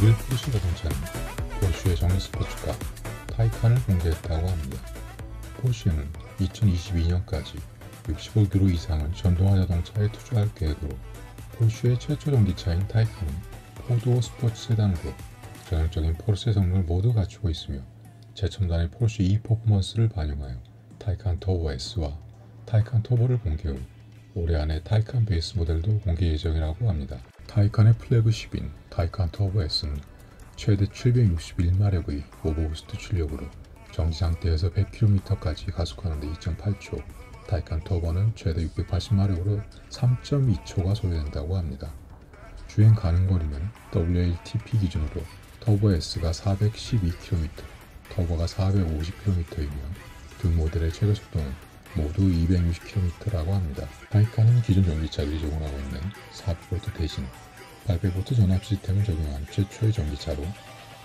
1.9 자동차는 포르쉐의 정예 스포츠카 타이칸을 공개했다고 합니다. 포르쉐는 2022년까지 65km 이상을 전동화 자동차에 투자할 계획으로 포르쉐의 최초 전기차인 타이칸은 4도어 스포츠 세단으로 전형적인 포르쉐 성능을 모두 갖추고 있으며 최첨단의 포르쉐 E 퍼포먼스를 반영하여 타이칸 터보 S와 타이칸 터보를 공개 후 올해 안에 타이칸 베이스 모델도 공개 예정이라고 합니다. 타이칸의 플래그십인 타이칸 터보 S는 최대 761마력의 오버부스트 출력으로 정지상태에서 100km까지 가속하는데 2.8초, 타이칸 터보는 최대 680마력으로 3.2초가 소요된다고 합니다. 주행 가능 거리는 WLTP 기준으로 터보 S가 412km, 터보가 450km이며 두 모델의 최고 속도는 모두 260km라고 합니다. 타이칸은 기존 전기차들이 제공하고 있는 400V 대신 800V 전압 시스템을 적용한 최초의 전기차로,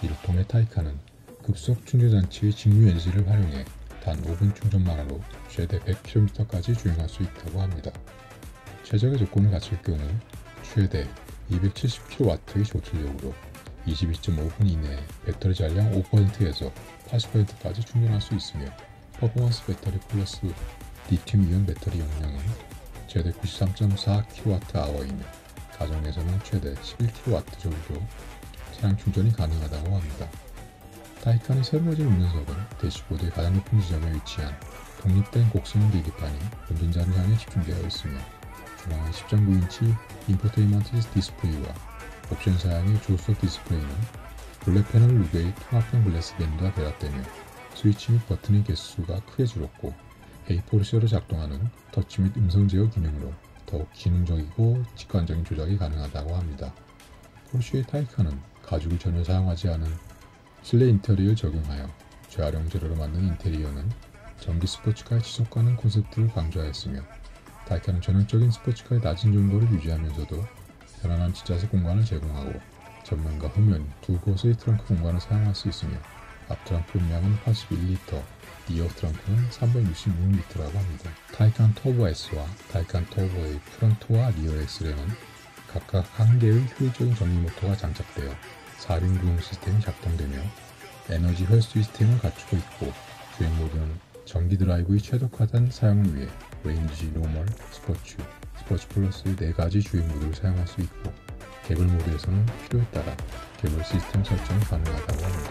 이를 통해 타이칸은 급속 충전장치의 직류 에너지를 활용해 단 5분 충전만으로 최대 100km까지 주행할 수 있다고 합니다. 최적의 조건을 갖출 경우 최대 270kW의 조출력으로 22.5분 이내에 배터리 잔량 5%에서 80%까지 충전할 수 있으며, 퍼포먼스 배터리 플러스 리튬이온 배터리 용량은 최대 93.4kWh이며 가정에서는 최대 11kW 정도 차량 충전이 가능하다고 합니다. 타이칸의 새로워진 운전석은 대시보드의 가장 높은 지점에 위치한 독립된 곡선 계기판이 운전자를 향해 집중되어 있으며, 중앙의 10.9인치 인포테인먼트 디스플레이와 옵션 사양의 조수석 디스플레이는 블랙 패널 룩의 통합형 글래스 밴드와 결합되며 스위치 및 버튼의 개수가 크게 줄었고, A4로 작동하는 터치 및 음성 제어 기능으로 더욱 기능적이고 직관적인 조작이 가능하다고 합니다. 포르쉐의 타이칸은 가죽을 전혀 사용하지 않은 실내 인테리어를 적용하여 재활용 재료로 만든 인테리어는 전기 스포츠카의 지속 가능 콘셉트를 강조하였으며, 타이칸은 전형적인 스포츠카의 낮은 정도를 유지하면서도 편안한 뒷좌석 공간을 제공하고 전면과 후면 두 곳의 트렁크 공간을 사용할 수 있으며, 앞트렁크 용량은 81L, 리어 트렁크는 366L라고 합니다. 타이칸 터보 S와 타이칸 터보의 프론트와 리어 엑셀에는 각각 한 개의 효율적인 전기 모터가 장착되어 4륜 구동 시스템이 작동되며 에너지 회수 시스템을 갖추고 있고, 주행 모드는 전기 드라이브의 최적화된 사용을 위해 레인지, 노멀, 스포츠, 스포츠 플러스의 4가지 주행 모드를 사용할 수 있고, 개별 모드에서는 필요에 따라 개별 시스템 설정이 가능하다고 합니다.